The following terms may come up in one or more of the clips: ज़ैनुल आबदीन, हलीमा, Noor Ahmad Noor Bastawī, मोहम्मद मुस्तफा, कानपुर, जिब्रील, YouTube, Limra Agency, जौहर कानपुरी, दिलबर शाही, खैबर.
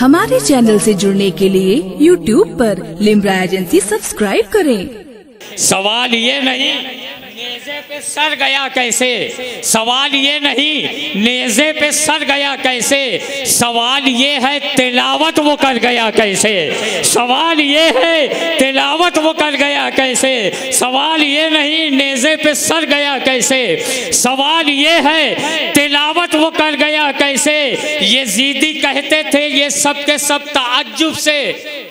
हमारे चैनल से जुड़ने के लिए YouTube पर लिम्रा एजेंसी सब्सक्राइब करें। सवाल ये नहीं नेज़े पे सर गया कैसे, सवाल ये नहीं नेज़े पे सर गया कैसे, सवाल ये है तिलावत वो कर गया कैसे, सवाल ये है तिलावत वो कर गया कैसे, सवाल ये नहीं नेज़े पे सर गया कैसे, सवाल ये है तिलावत वो कर गया कैसे। यजीदी कहते थे ये सब के सब ताज्जुब से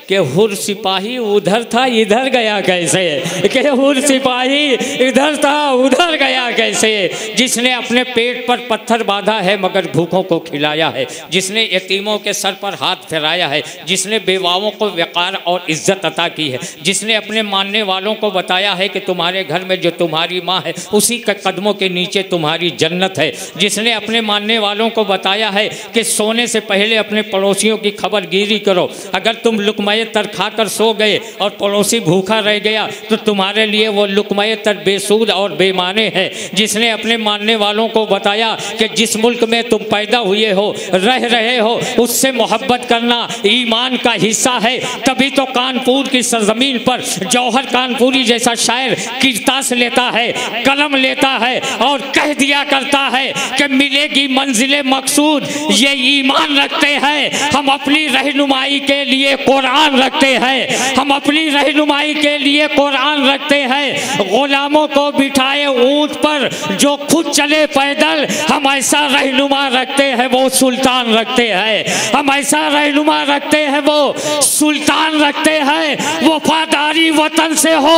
कि हुर सिपाही उधर था इधर गया कैसे, कि हुर सिपाही इधर था उधर गया कैसे। जिसने अपने पेट पर पत्थर बांधा है मगर भूखों को खिलाया है, जिसने यतीमों के सर पर हाथ फैलाया है, जिसने बेवाओं को वक़ार और इज्जत अता की है, जिसने अपने मानने वालों को बताया है कि तुम्हारे घर में जो तुम्हारी माँ है उसी के कदमों के नीचे तुम्हारी जन्नत है, जिसने अपने मानने वालों को बताया है कि सोने से पहले अपने पड़ोसियों की खबरगिरी करो, अगर तुम लुकमा तर खाकर सो गए और पड़ोसी भूखा रह गया तो तुम्हारे लिए वो लुकमाए तर बेसूद और बेमाने हैं, जिसने अपने मानने वालों को बताया कि जिस मुल्क में तुम पैदा हुए हो रह रहे हो उससे मोहब्बत करना ईमान का हिस्सा है। तभी तो कानपुर की सरजमीन पर जौहर कानपुरी जैसा शायर किरतास लेता है, कलम लेता है और कह दिया करता है कि मिलेगी मंजिल मकसूद ये ईमान रखते हैं, हम अपनी रहनुमाई के लिए कुरान रखते हैं, हम अपनी रहनुमाई के लिए कुरान रखते हैं। गुलामों को बिठाए ऊंट पर जो खुद चले पैदल, हम ऐसा रहनुमा रखते हैं वो सुल्तान रखते हैं, हम ऐसा रहनुमा रखते हैं वो सुल्तान रखते हैं। वफादारी वतन से हो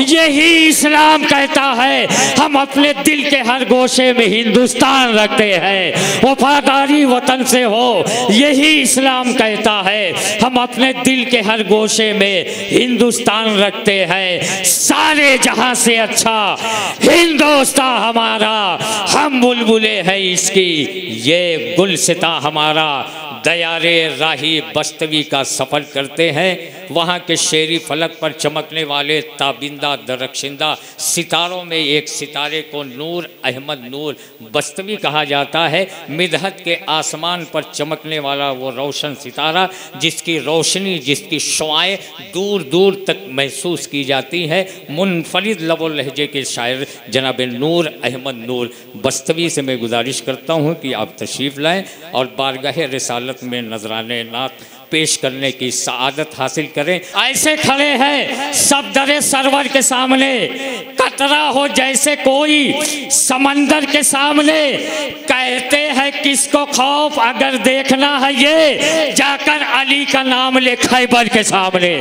यही इस्लाम कहता है, हम अपने दिल के हर गोशे में हिंदुस्तान रखते हैं। वफादारी वतन से हो यही इस्लाम कहता है, हम अपने दिल के हर गोशे में हिंदुस्तान रखते हैं। सारे जहां से अच्छा हिंदुस्तान हमारा, हम बुलबुले हैं इसकी ये गुलसिता हमारा। दयारे राही बस्तवी का सफ़र करते हैं, वहाँ के शेरी फलक पर चमकने वाले ताबिंदा दरख्शिंदा सितारों में एक सितारे को नूर अहमद नूर बस्तवी कहा जाता है। मिदहत के आसमान पर चमकने वाला वो रोशन सितारा जिसकी रोशनी जिसकी शुआएँ दूर दूर तक महसूस की जाती है। मुनफरिद लबो लहजे के शायर जनाब नूर अहमद नूर बस्तवी से मैं गुजारिश करता हूँ कि आप तशरीफ़ लाएँ और बारगाह रिसालत में नजराने नात पेश करने की सआदत हासिल करें। ऐसे खड़े हैं सब दरे सरवर के सामने, कतरा हो जैसे कोई समंदर के सामने, कहते हैं किसको खौफ अगर देखना है ये जाकर अली का नाम ले खैबर के सामने,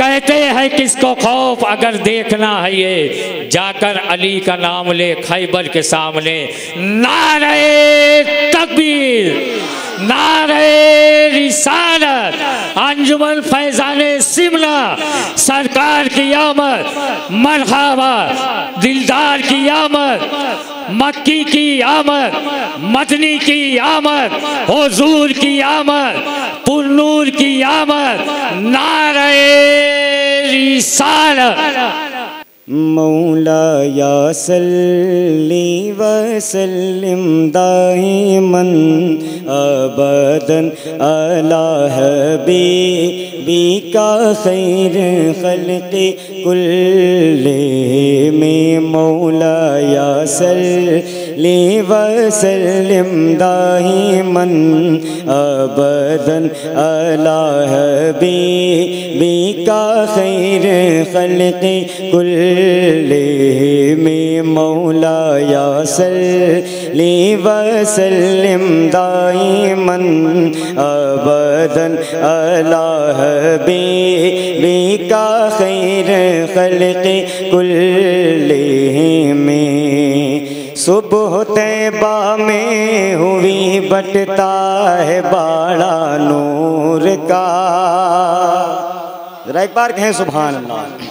कहते हैं किसको खौफ अगर देखना है ये जाकर अली का नाम ले खैबर के सामने। नारे तकबीर नारे रिसालत अंजुमन फैजाने सिमला सरकार की आमद मरहबा दिलदार की आमद मक्की की आमद मदनी की आमद हुजूर की आमद पुरनूर की आमद। नारे रिसालत मौला या सल्ली व सल्लिम दाइमन अबदन अला हबीबिका खैर खल्क़ि कुल्ले में। मौला या सल्ली व सल्लिम दाइमन अबदन अला हबीबिका खैर खल्क़ि कुल्ले में। मौला या सल्ली व सल्लिम दाइमन अबदन अला हबीबिका खैर खल्क़ि कुल्ले में। सुबह तैबा में हुई बटता है बड़ा नूर का, जरा एक बार कहें सुभान अल्लाह।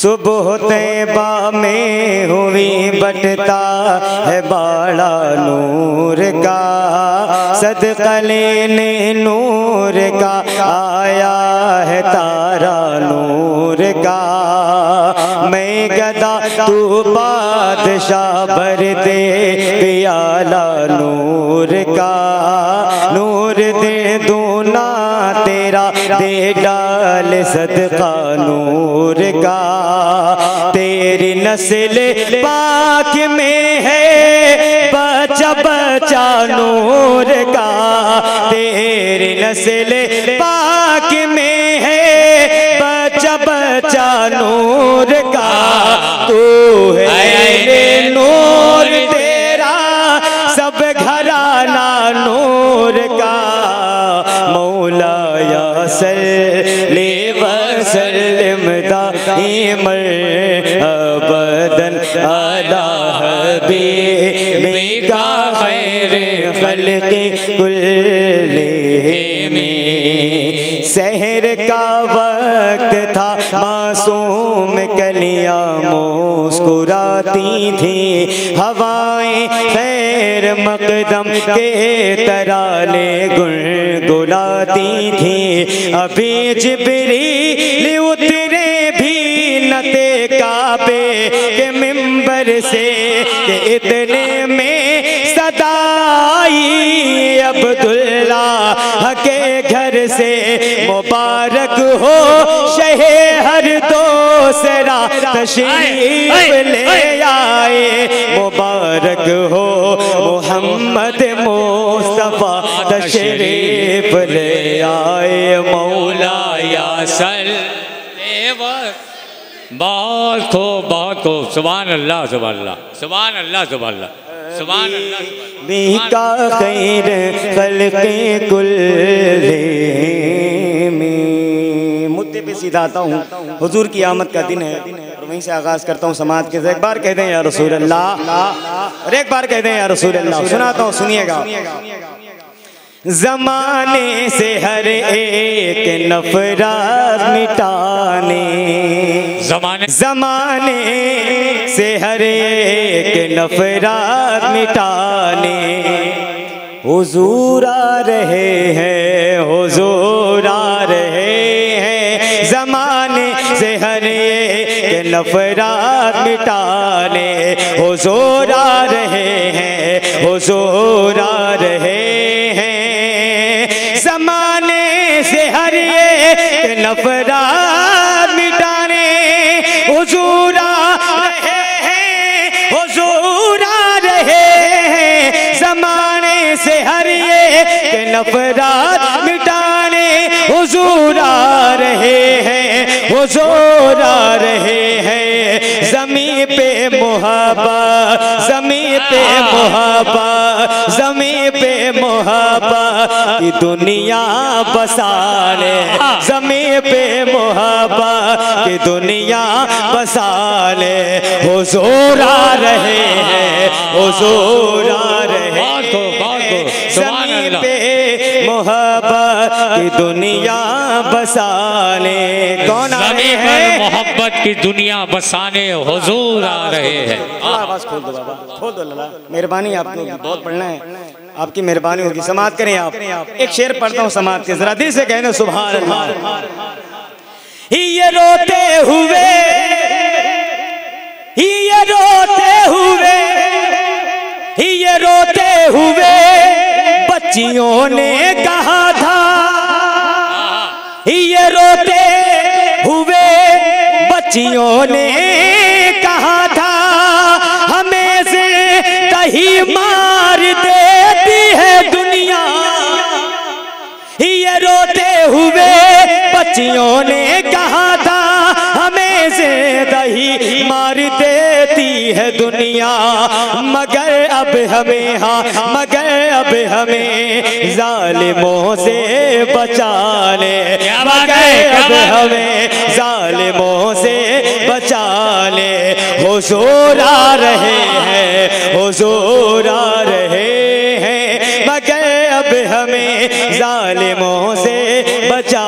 सुबह तैबा में हुई बटता है बड़ा नूर का, सदका लेने नूर का आया है तारा नूर का। मैं गदा तू बादशाह भर दे प्याला नूर का, नूर दे दूना डाल सदका नूर का, तेरी नस्ल पाक में है बचा बचा नूर का, तेरी नस्ल पाक में है बचा बचा नूर का। तू है नूर तेरा सब घराना नूर का, मौला या सल्लिम दाइमन अबदन अला हबीबिका खैर खल्क़ि कुल्लिहिम। सहर का वक्त था, मासूम कलियां मुस्कुराती थी, हवाएं खैर मकदम के तराले गुनगुनाती थी। अभी जिब्रील उतरे भी नते काबे के मिंबर से, के इतने में सदा आई अब्दुल्लाह के घर से। मुबारक हो शहे हर दोसरा तशरीफ ले आए, मुबारक हो मोहम्मद मुस्तफा तशरीफ ले आए। मौला या सल्लल्लाहु। बहुत खूब, बहुत खूब। सुभान अल्लाह, सुभान अल्लाह, सुभान अल्लाह, सुभान अल्लाह, सुभान अल्लाह। बीका खैर खल्क़ि कुल्लिहिम। मुद्दे पे सीधा आता हूँ। हुजूर की आमद का दिन है, वहीं से आगाज़ करता हूँ समाज के साथ। एक बार कह दें या रसूल अल्लाह, और एक बार कह दें या रसूल अल्लाह। सुनाता हूँ, सुनिएगा। ज़माने से हर एक नफरत मिटाने, ज़माने से हर एक नफरत मिटाने, हुजूर आ रहे हैं, हुजूर आ रहे हैं। ज़माने से हर एक नफरत मिटाने, हुजूर आ रहे हैं, हुजूर आ रहे हैं। ज़माने से हर एक नफरत मिटाने, हुजूर आ रहे हैं, हुजूर आ रहे हैं। ज़माने से हर एक नफरत मिटाने, हुजूर आ रहे हैं, हुजूर आ रहे हैं। ज़मीं पे मोहब्बत, ज़मीं पे मोहब्बत, ज़मीं पे मोहब्बत की दुनिया बसाले, ज़मीं पे मोहब्बत की दुनिया बसाले। हुजूर आ रहे हैं, हुजूर आ रहे हैं, ज़मीं पे मोहब्बत की दुनिया बसाने। कौन आ रहे हैं? मोहब्बत की दुनिया बसाने हुजूर आ रहे हैं। आवाज़ खोल दो बाबा, खोल दो लाला। मेहरबानी, आपको बहुत पढ़ना है, आपकी मेहरबानी होगी। समाअत करें आप। एक शेर पढ़ता हूँ समाअत के, जरा दिल से कहना सुभान अल्लाह। ये रोते हुए, ये रोते हुए, ये रोते हुए बच्चियों ने कहा था, ये रोते हुए बच्चियों ने कहा था, हमें से कहीं मार देती है दुनिया। ये रोते हुए बच्चियों ने कहा था, हमें से कहीं मार देती है दुनिया, मगर अब हमें, हाँ मगर अब हमें जालिमों से बचा ले, मगर अब हमें जालिमों से बचा ले। हुजूर आ रहे हैं, हुजूर आ रहे हैं, मगर अब हमें जालिमों से बचा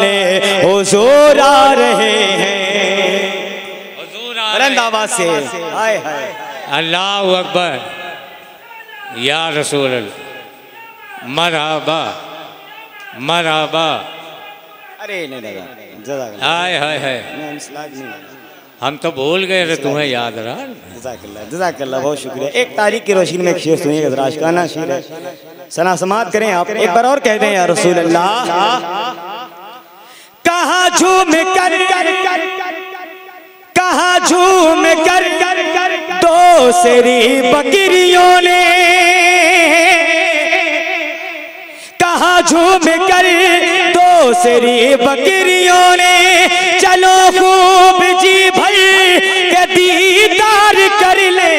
ले। हुजूर आ रहे हैं, हुजूर आ रहे हैं। आवाज से हाय हाय, अल्लाह अकबर, या रसूल अल्लाह। मरहबा, मरहबा। अरे नहीं, हाय हाय हाय, हम तो भूल गए रे, तुम्हें याद रहा। जज़ाकल्लाह, जज़ाकल्लाह, बहुत शुक्रिया। एक तारीख की रोशनी में एक शेर सुनिएगा, राजकाना शेर है, सना समात करें आप। एक बार और कह दें या रसूल अल्लाह। झूम कर कहा झूम कर दूसरी बकरियों ने कहा झूम कर दूसरी बकरियों ने चलो खूब जी भर के दीदार कर ले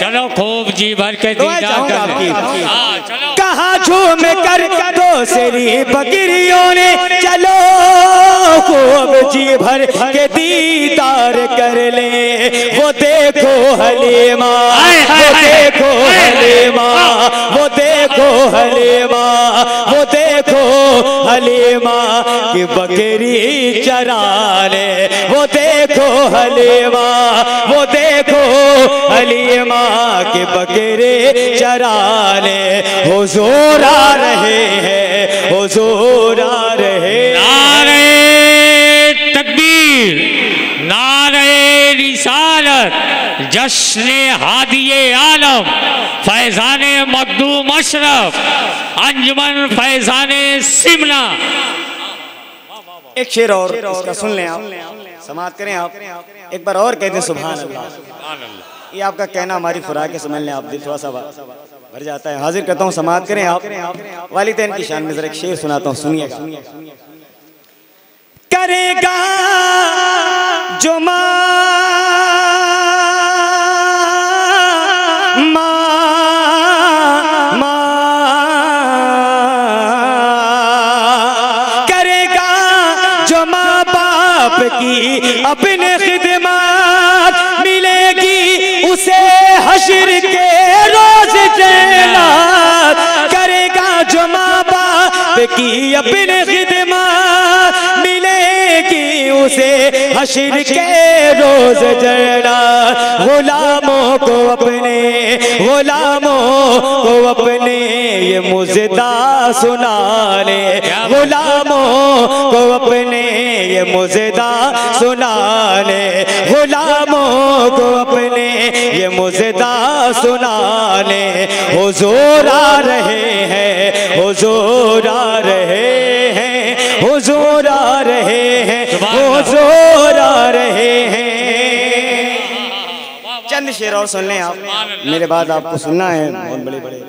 चलो खूब जी भर के दीदार कर ले कहा झूम कर दूसरी बकरियों ने चलो खूब जी भर के दीदार कर ले। वो देखो हलीमा हलीमा की बकरी चरा ले। वो देखो हलीमा की बकरी चरा ले। हुजूर आ रहे हैं हुजूर आ रहे। नारे तकबीर नारे रिसालत जश्न हादिए आलम फैजान मखदूम अशरफ अंजुमन फैजान सिमना। एक शेर और इसका सुन लें आप, समाप्त करें आप एक बार और कहते हैं सुभान अल्लाह। ये आपका कहना हमारी खुराक है, समझ लें आप, दिल थोड़ा सा भर जाता है। हाजिर करता हूँ समाप्त करें आप वालिदैन की शान में जरा एक शेर सुनाता हूँ, सुनिएगा। करेगा जो की अपने खिदमत मिलेगी उसे हश्र के रोज जन्नत। करेगा जो माँ बाप की अपने खिदमत मिलेगी उसे हश्र के रोज जन्नत। गुलामों को अपने ये मुजदा सुना ले। गुलामों को अपने ये मुजदा सुना ले। हुजूर आ रहे हैं। चंद शेर और सुन लें आप, मेरे बाद आपको सुनना है बहुत बड़े बड़े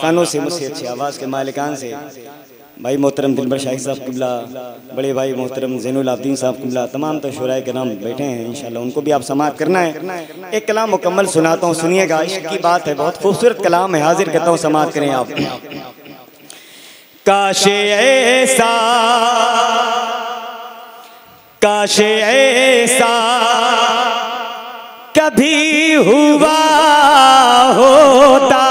खानों से, मुझसे अच्छी आवाज़ के मालिकान से, भाई मोहतरम दिलबर शाही साहब किबला, बड़े भाई मोहतरम ज़ैनुल आबदीन साहब किबला, तमाम तो शुराए के नाम बैठे हैं, इंशाल्लाह उनको भी आप समाप्त करना है। एक कलाम मुकम्मल सुनाता हूँ, सुनिएगा, इश्क की बात है, बहुत खूबसूरत कलाम है। हाजिर करता हूँ समाप्त करें आप। काश ऐसा कभी हुआ होता।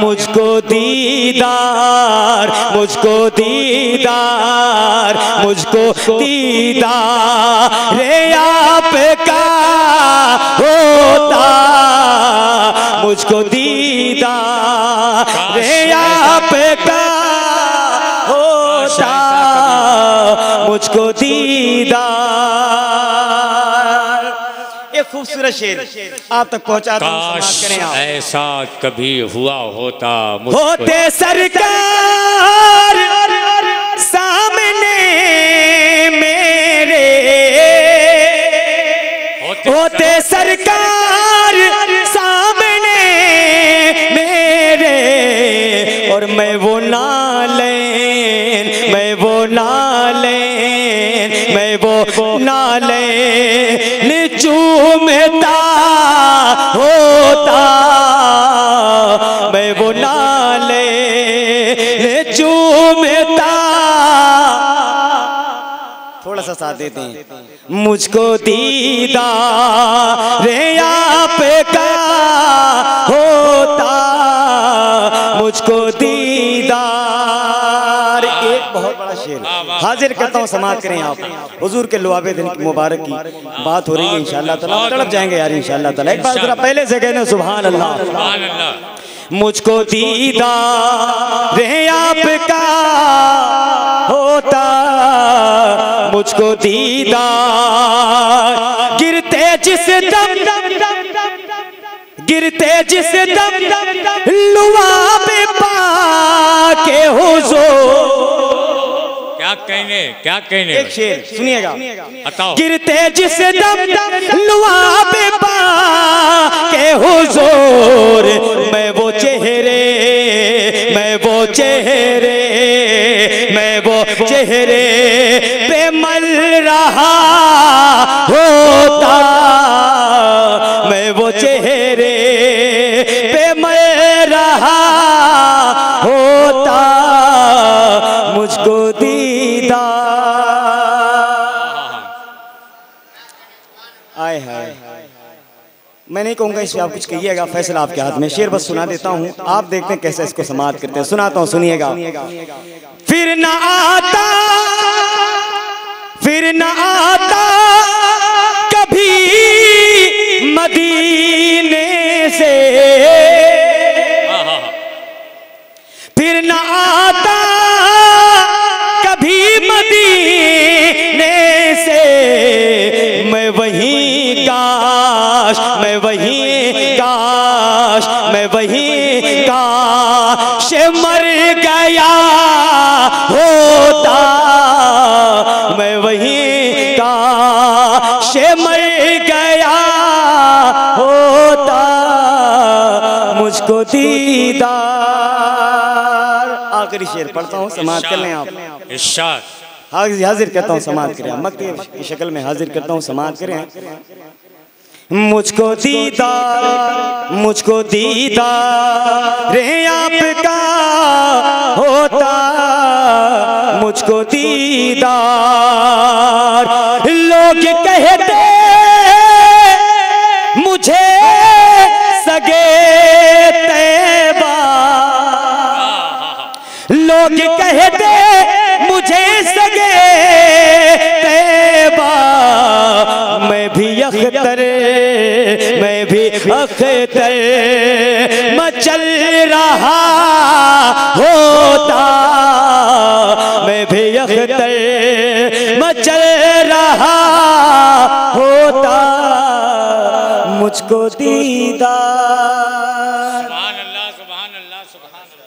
मुझको दीदार रे आप का होता। एक खूबसूरत शेर आप तक पहुंचा। काश ऐसा कभी हुआ होता होते सरकार सामने मेरे, होते सरकार सामने मेरे, और मैं वो नाले चूमता होता। थोड़ा सा साथ देते हैं। मुझको दीदार रे आपका होता, मुझको दीदार हाजिर करता हूँ, समाज करें आप। हुजूर के लुआबे दिन की मुबारक की बात हो रही है, इंशाल्लाह ताला तड़प जाएंगे यार, इंशाल्लाह ताला। एक बार जरा पहले से कहना सुभान अल्लाह। मुझको दीदार आपका होता, मुझको दीदार गिरते जिस दम, गिरते जिस दम लुआबे पाके हुजूर। क्या कहने एक शेर सुनिएगा, गिरते जिस दम लुआबे पाके हुजूर, मैं वो चेहरे, मैं वो चेहरे, मैं वो चेहरे पे मल रहा होता, मैं वो चेहरे पे मल रहा होता, मुझको मैं नहीं कहूँगा। इसमें आप कुछ कहिएगा, फैसला आपके हाथ में। शेर बस सुना देता हूँ, आप देखते हैं कैसे इसको समाप्त करते हैं। सुनाता हूँ, सुनिएगा। फिर न आता, फिर न आता कभी मदीने से, फिर न आता कभी मदीने से, मैं वहीं का, मैं वही काश, मैं वही काश मर गया होता, मैं वही काश मर गया होता, मुझको दीदार। आखिरी शेर पढ़ता हूँ, समाप्त कर लें आप। हाजिर करता हूँ, समाप्त करें। मक्के की शक्ल में हाजिर करता हूँ, समाप्त करें। मुझको दीदार, मुझको दीदार रे आपका होता, मुझको दीदार लोग कहते मुझे सगे तैबा, लोग कहते मुझे सगे तैबा, मैं भी अख्तर, मैं भी अख्तर मचल रहा होता, मैं भी अख्तर मचल रहा होता, मुझको दीदार।